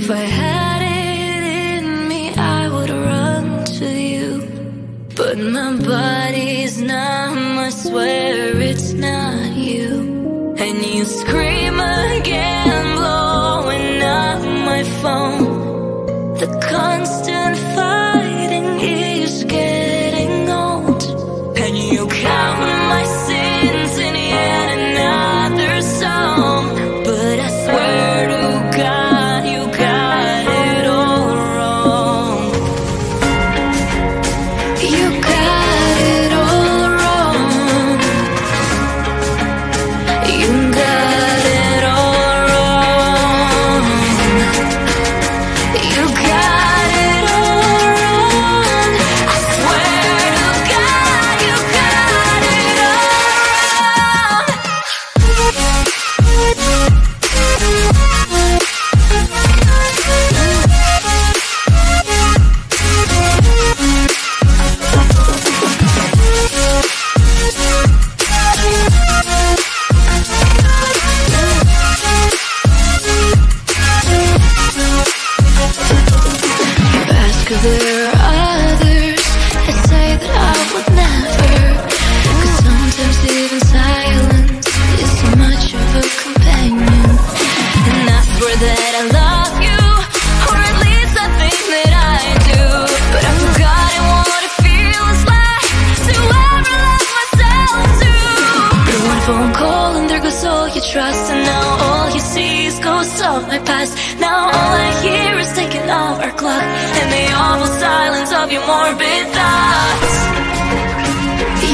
If I had it in me, I would run to you, but my body's numb, I swear it's not you. And you scream again, blowing up my phone. The constant fighting is getting old, and you count my sins in yet another song. But I swear to God, and now all you see is ghosts of my past. Now all I hear is taking off our clock and the awful silence of your morbid thoughts.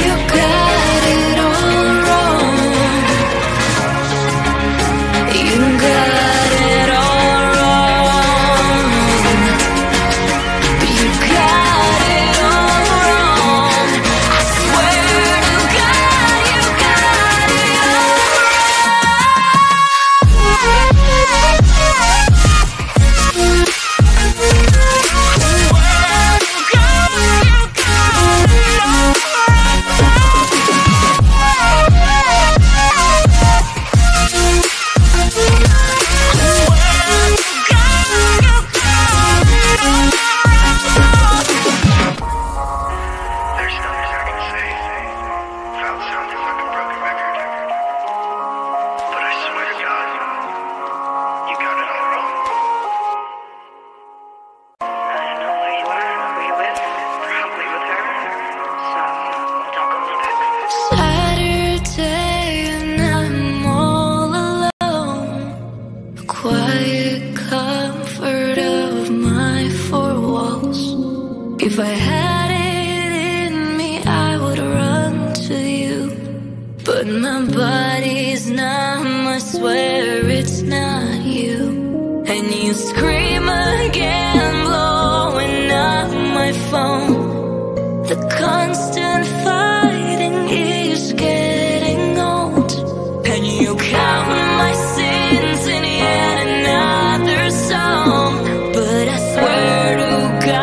You got it all wrong. You got it all wrong. You got it all wrong. I swear to God, you got it all wrong. If I had it in me, I would run to you, but my body's numb, I swear it's not you. And you scream again, blowing up my phone. The constant fighting is getting old, and you count my sins in yet another song. But I swear to God,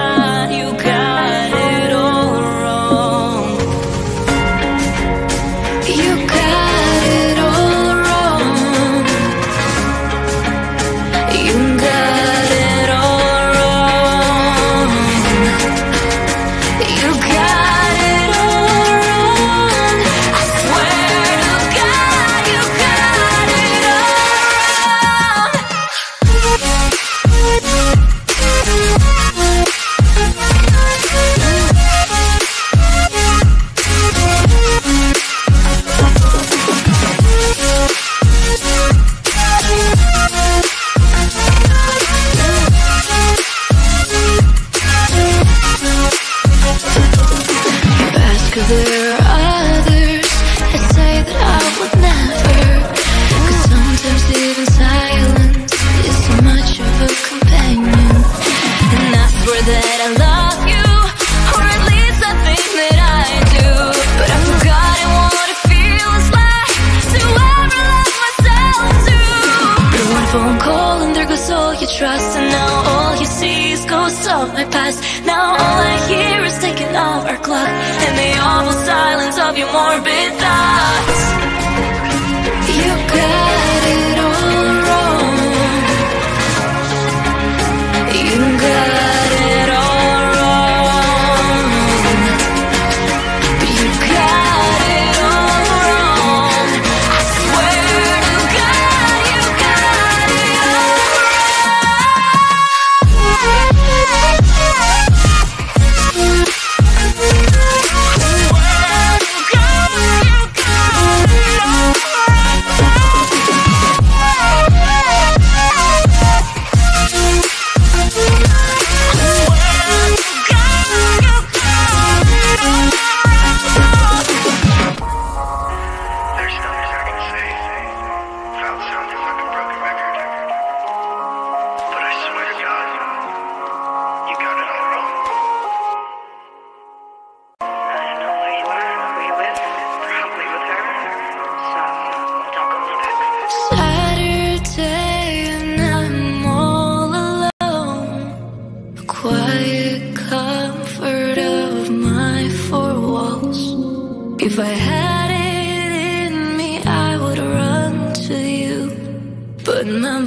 and now all you see is ghosts of my past. Now all I hear is taking off our clock and the awful silence of your morbid thoughts. You got it all wrong.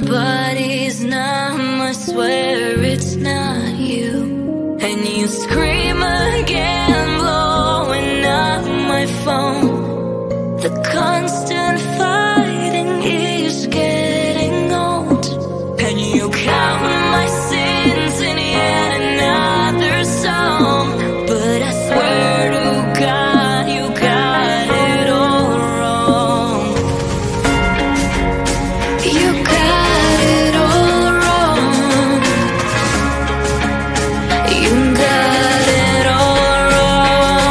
nobody's numb, I swear it's not you. And you scream again, blowing up my phone. The constant fighting is getting old. And you count my sins in yet another song. But I swear to God, you got it all wrong. You got it all wrong. You got it all wrong.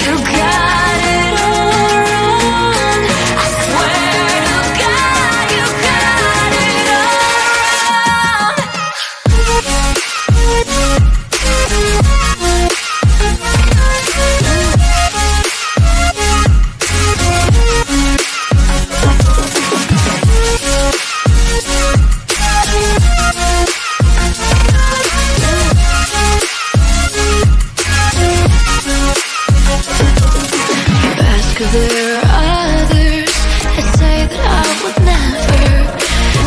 You got it all wrong. I swear to God, you got it all wrong. There are others that say that I would never,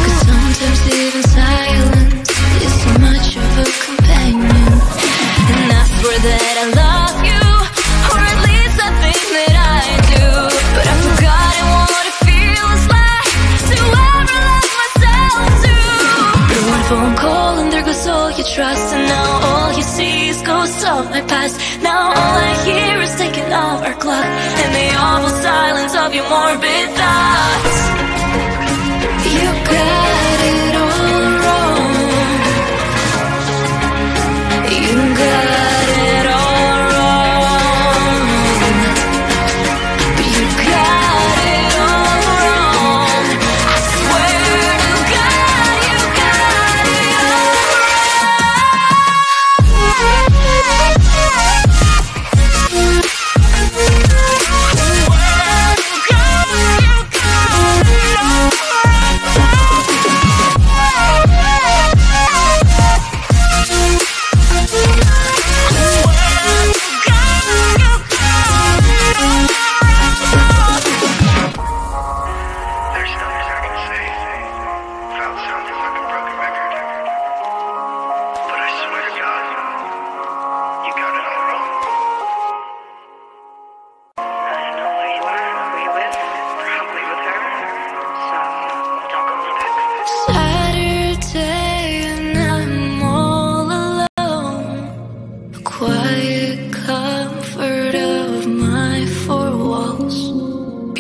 'cause sometimes even silence is too much of a companion. And I swear that I love you, or at least I think that I do, but I've forgotten what it feels like to ever let myself do. But one phone call and there goes all your trust, and now all you see is ghosts of my past. Now all I hear is taking off our clock and the awful silence of your morbid thoughts. You got it all wrong. You got it all wrong. You got it all wrong. I swear to God, you got it all wrong. There's nothing I can say. Felt something like a broken record. But I swear to God, you got it all wrong. I don't know who you are, who you with, probably with her. So don't go back. Saturday and I'm all alone. A quiet comfort of my four walls.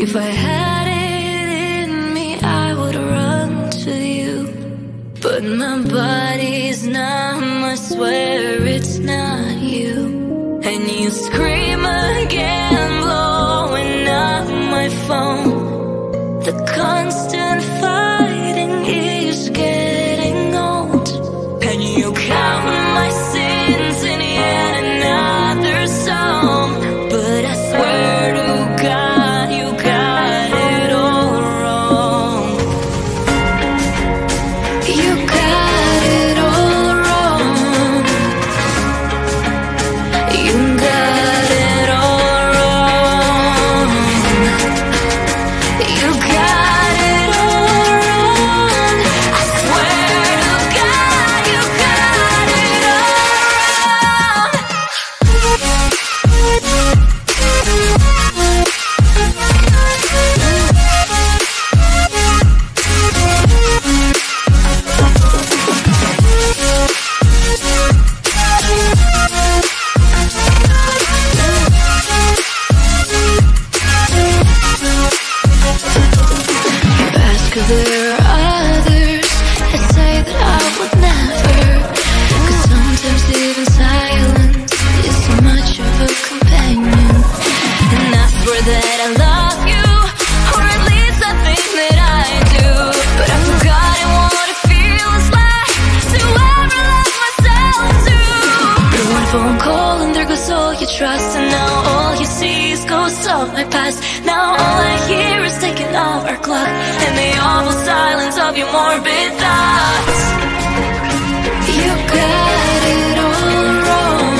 If I had it in me, I would run to you. But my body's numb, I swear it's not you. And you scream again, blowing up my phone. The constant fighting is getting old. And you count my sins in yet another song. But I swear to God, you got it all wrong. You got it all wrong. You got it all wrong. You got it all wrong. I swear to God, you got it all wrong. There are others that say that I would never, 'cause sometimes even silence is too much of a companion. And I swear that I love you, or at least I think that I do, but I've forgotten what it feels like to ever let myself do. But one phone call and there goes all your trust, and now all you see is ghosts of my past. Now all I hear is taking off our clock and the awful silence of your morbid thoughts. You got it all wrong.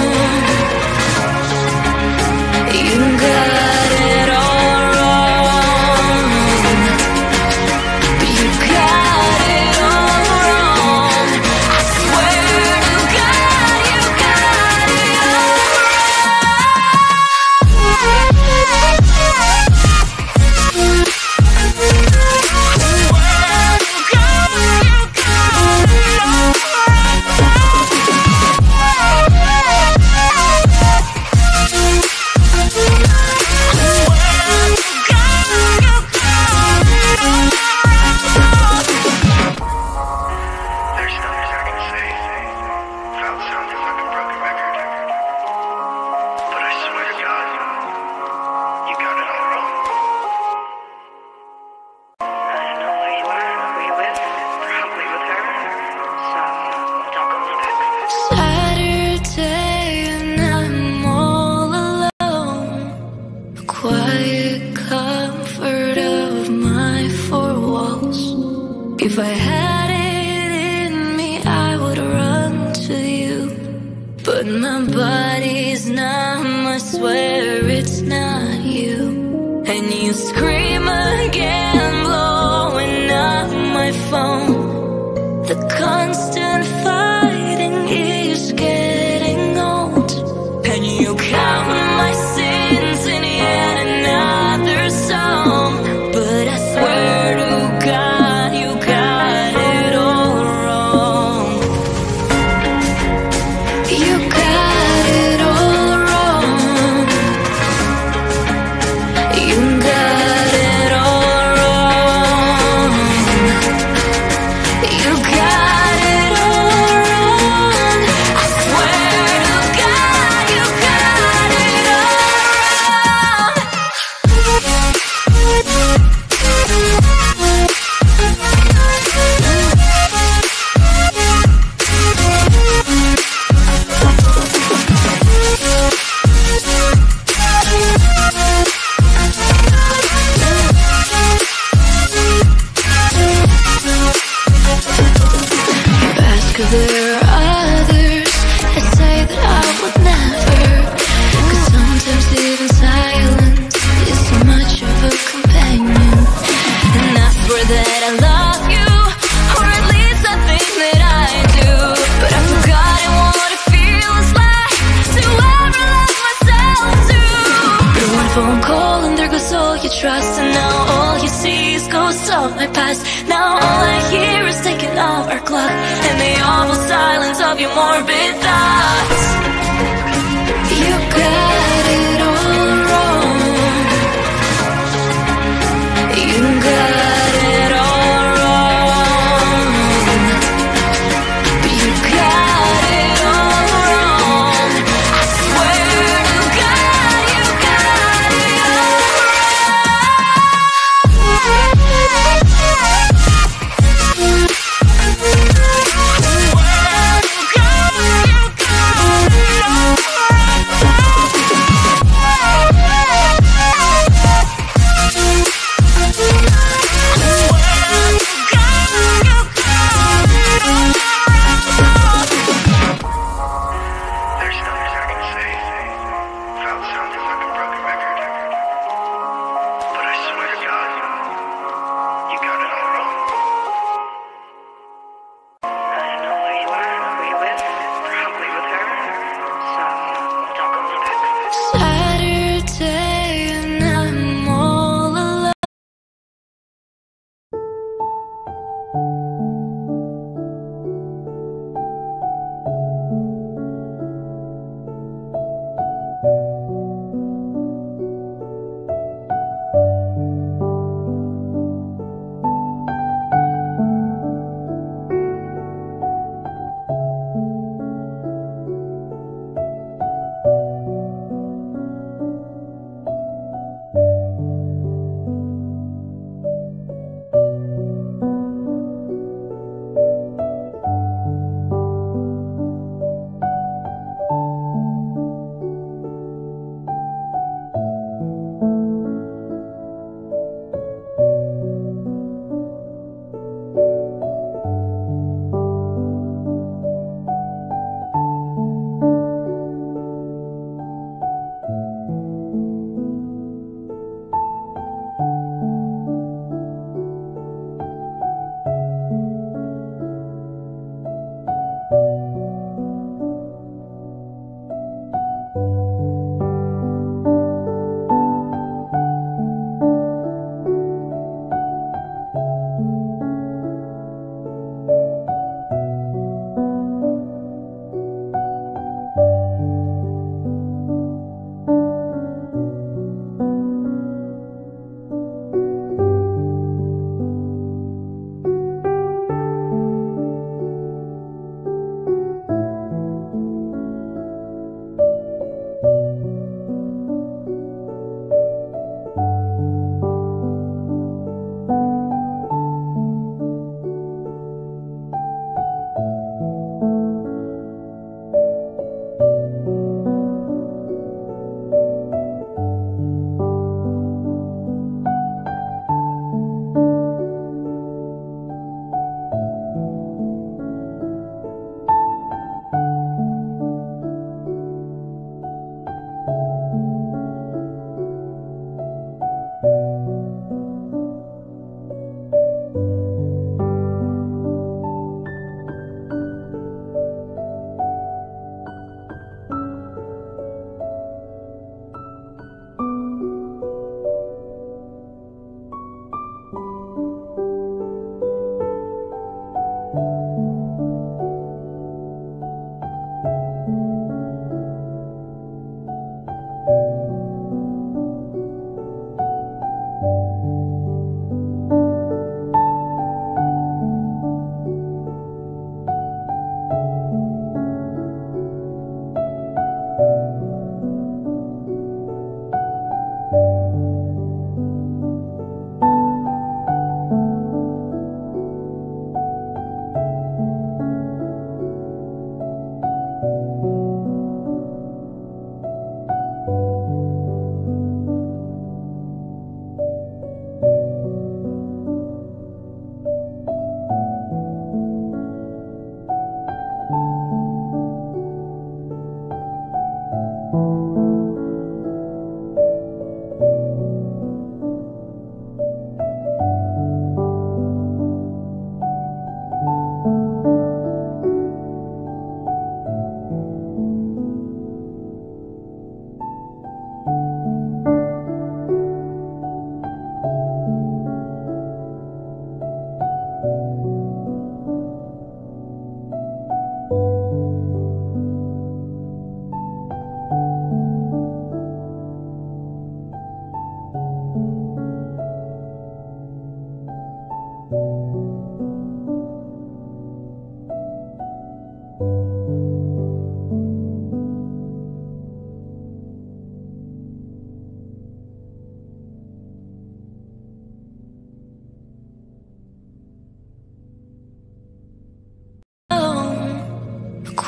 You got it all wrong. If I had it in me, I would run to you, but my body's numb, I swear it's not you. And you scream again, blowing up my phone. The constant fighting is getting old, and you count my sins in yet another song. But I swear to God, there are others that say that I would never, 'cause sometimes even silence is too much of a companion. And I swear that I love you, or at least I think that I do, but I've forgotten what it feels like to ever love myself too. But one phone call and there goes all your trust, and now all you see is ghosts of my past. Now all I hear is taking off our clock and the awful silence of your morbid thoughts. You got it all wrong. You got it all wrong. You got it all wrong. I swear to God, you got it all wrong. Where you go, you go.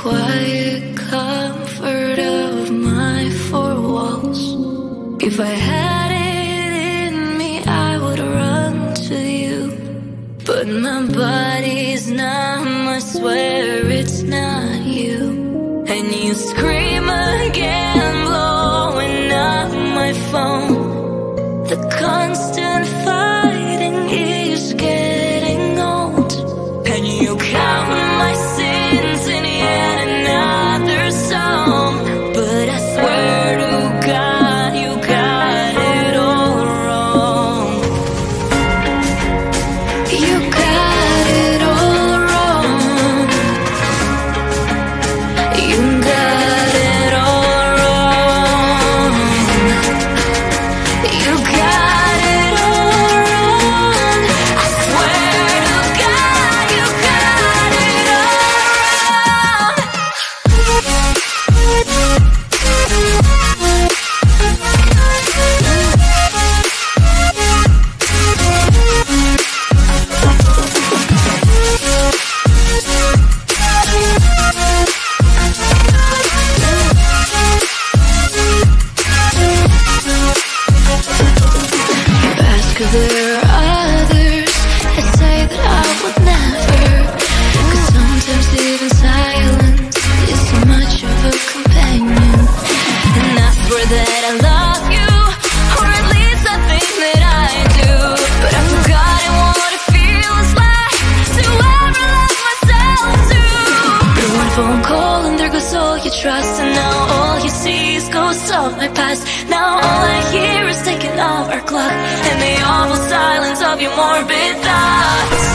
quiet comfort of my four walls. If I had it in me, I would run to you, but my body's numb, I swear it's not you. And you scream again, blowing up my phone. The constant fighting is getting old, and you count my sins in yet another psalm. But I swear to God, you got it all wrong. You got it all wrong. You got it all wrong. You got it all wrong. I swear to God, you got it all wrong. Ask if there are others. I say that I would never, 'cause sometimes even silence is too much of a companion. And I swear that I love you, or at least I think that I do, but I've forgotten what it feels like to ever love myself too. But one phone call and there goes all your trust, and now all you see is ghosts of my past. Now all I hear is taking off our clock and the awful silence of your morbid thoughts.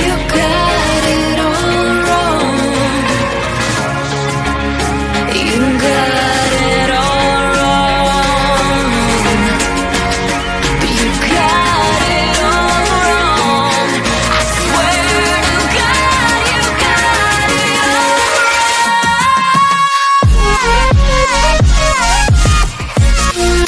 You got it all wrong. You got it all wrong. You got it all wrong. I swear to God, you got it all wrong. I swear to God, you got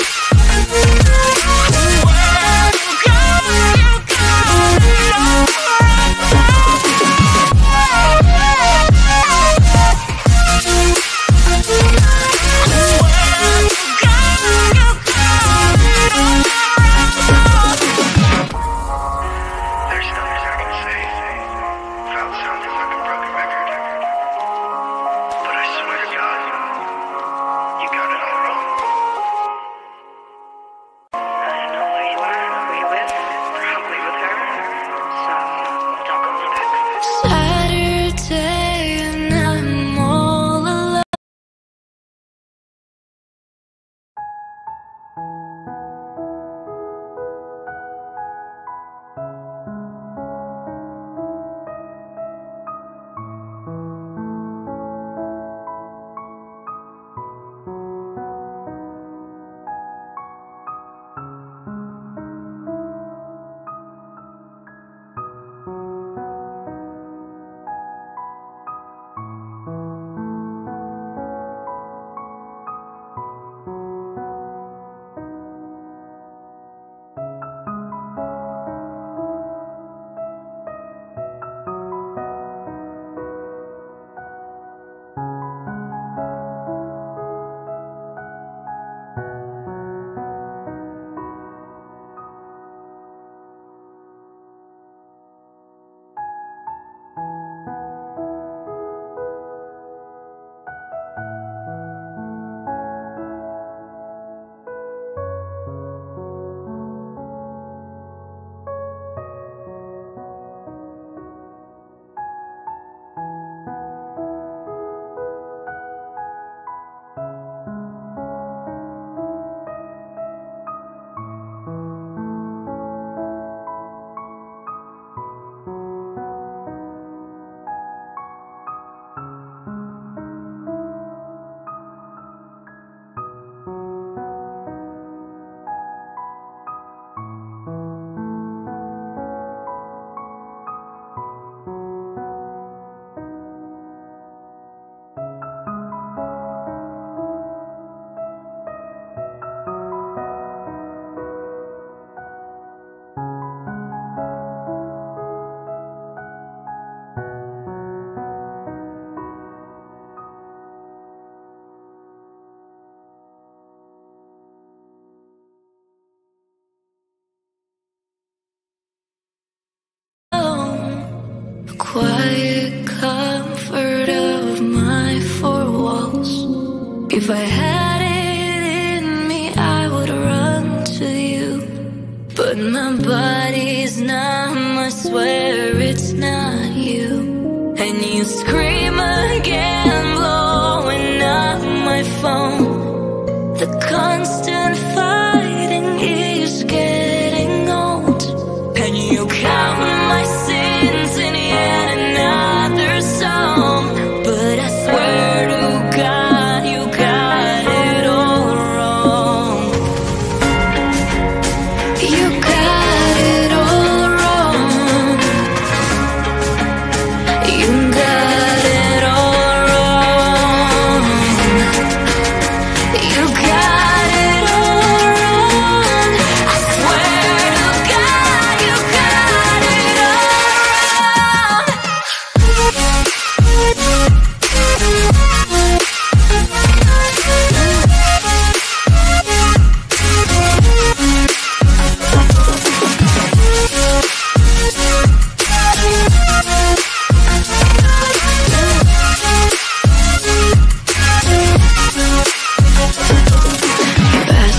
quiet comfort of my four walls. If I had it in me, I would run to you, but my body's numb, I swear it's not you. And you scream again, blowing up my phone. The constant fighting is getting old, and you count my sins in yet another song. But I swear to God, you got it all wrong. You got it all wrong. You got it all wrong. You got it all wrong. I swear to God, you got it all wrong.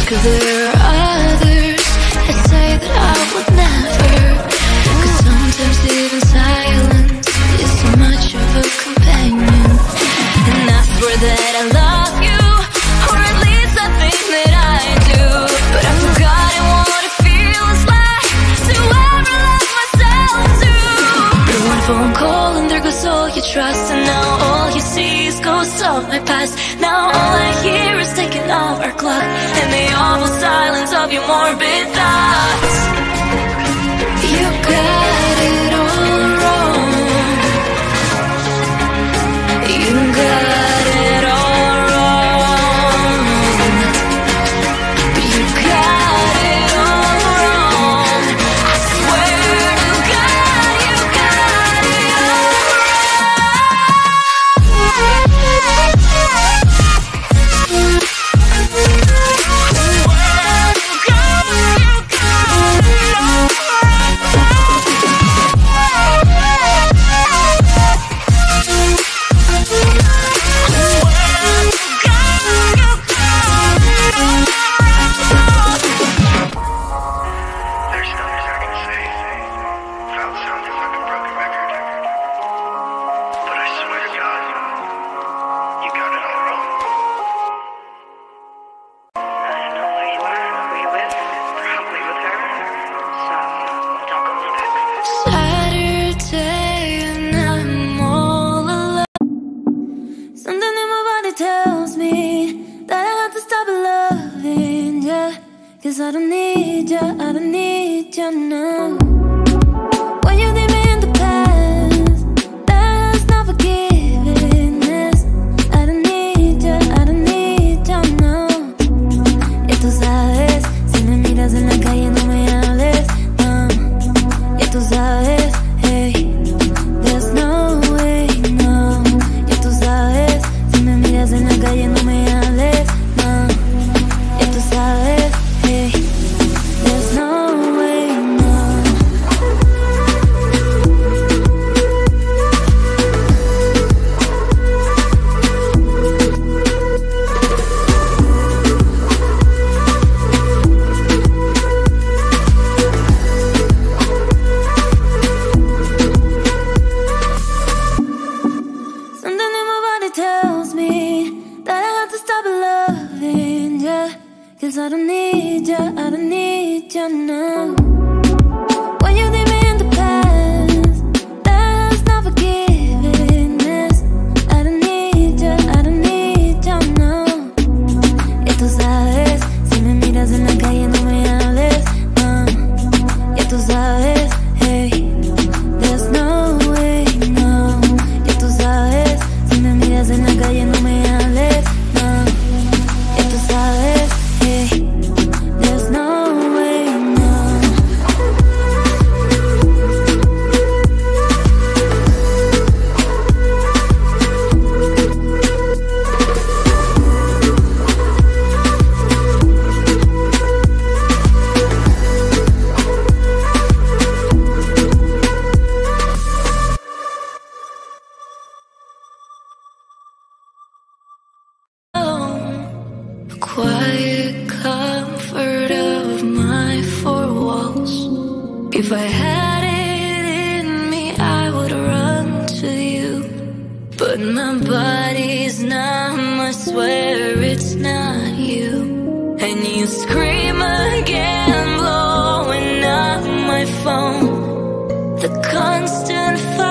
Cause there are others that say that I would never. Cause sometimes even silence is too much of a companion. And I swear that I love you, or at least I think that I do, but I've forgotten what it feels like to ever love myself too. But one phone call and there goes all your trust, and now all you see is ghosts of my past. Now all I hear is taking off our clock and the awful silence of your morbid thoughts. You got it all wrong. You got it all wrong. You got it all wrong. I swear to God, you got it all wrong. Cause I don't need ya, I don't need ya now. When you leave me in the past, that's not forgiveness. I don't need ya, I don't need ya now. Ya tú sabes, si me miras en la calle no me hables, no. Ya tú sabes, hey, there's no way, no. Ya tú sabes, si me miras en la calle no me hables, no. Ya tú sabes. There's no way, no. Something in my body tells me that I have to stop loving ya. Cause I don't need ya, I don't need ya now. When you leave me in the past, that's not forgiveness. I don't need ya, I don't need ya now. Ya tú sabes, si me miras en la calle no me hables, no. Ya tú sabes, hey, there's no way, no. Ya tú sabes, si me miras en la calle no me hables, no. Ya tú sabes. There's no way, no. But my body's numb, I swear it's not you. And you scream again, blowing up my phone. The constant fight.